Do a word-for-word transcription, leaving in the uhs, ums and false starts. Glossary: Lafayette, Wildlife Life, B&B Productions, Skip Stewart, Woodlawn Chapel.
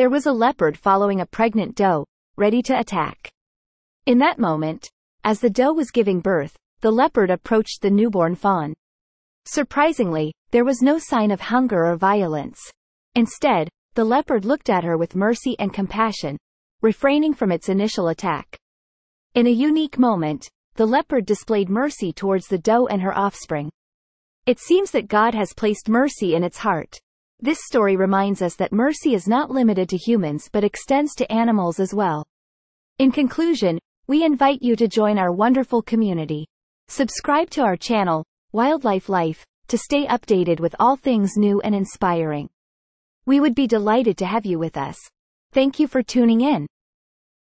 There was a leopard following a pregnant doe, ready to attack. In that moment, as the doe was giving birth, the leopard approached the newborn fawn. Surprisingly, there was no sign of hunger or violence. Instead, the leopard looked at her with mercy and compassion, refraining from its initial attack. In a unique moment, the leopard displayed mercy towards the doe and her offspring. It seems that God has placed mercy in its heart. This story reminds us that mercy is not limited to humans but extends to animals as well. In conclusion, we invite you to join our wonderful community. Subscribe to our channel, Wildlife Life, to stay updated with all things new and inspiring. We would be delighted to have you with us. Thank you for tuning in.